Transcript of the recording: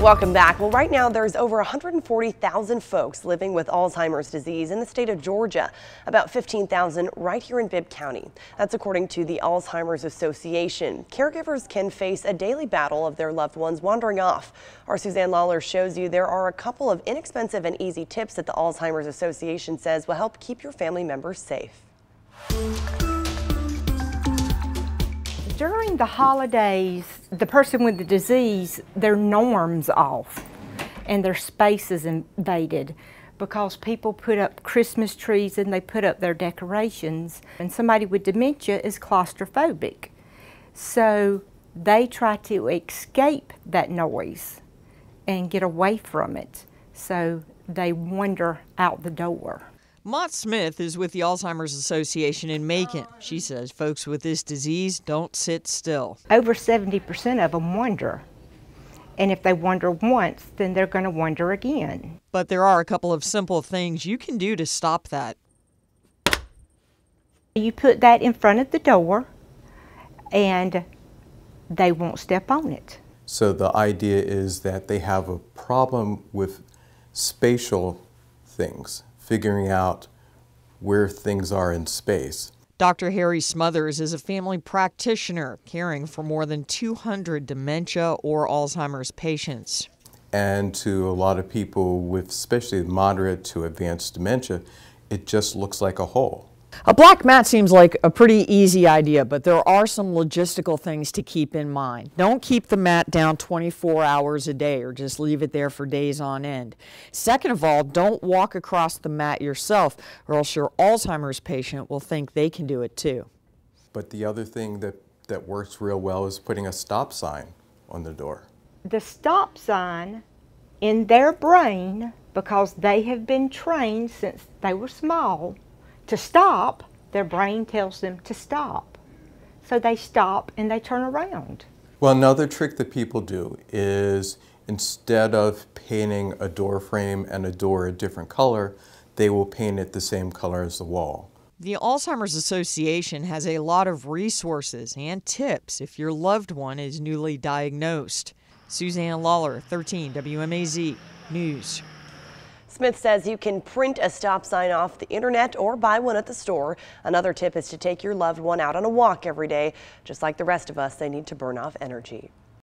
Welcome back. Well, right now there's over 140,000 folks living with Alzheimer's disease in the state of Georgia, about 15,000 right here in Bibb County. That's according to the Alzheimer's Association. Caregivers can face a daily battle of their loved ones wandering off. Our Suzanne Lawler shows you there are a couple of inexpensive and easy tips that the Alzheimer's Association says will help keep your family members safe. During the holidays, the person with the disease, their norm's off and their space is invaded because people put up Christmas trees and they put up their decorations. And somebody with dementia is claustrophobic, so they try to escape that noise and get away from it, so they wander out the door. Mott Smith is with the Alzheimer's Association in Macon. She says folks with this disease don't sit still. Over 70% of them wander, and if they wander once, then they're going to wander again. But there are a couple of simple things you can do to stop that. You put that in front of the door, and they won't step on it. So the idea is that they have a problem with spatial things, figuring out where things are in space. Dr. Harry Smothers is a family practitioner caring for more than 200 dementia or Alzheimer's patients. And to a lot of people with especially moderate to advanced dementia, it just looks like a hole. A black mat seems like a pretty easy idea, but there are some logistical things to keep in mind. Don't keep the mat down 24 hours a day or just leave it there for days on end. Second of all, don't walk across the mat yourself, or else your Alzheimer's patient will think they can do it too. But the other thing that works real well is putting a stop sign on the door. The stop sign in their brain, because they have been trained since they were small, to stop, their brain tells them to stop. So they stop and they turn around. Well, another trick that people do is instead of painting a door frame and a door a different color, they will paint it the same color as the wall. The Alzheimer's Association has a lot of resources and tips if your loved one is newly diagnosed. Suzanne Lawler, 13 WMAZ News. Smith says you can print a stop sign off the internet or buy one at the store. Another tip is to take your loved one out on a walk every day. Just like the rest of us, they need to burn off energy.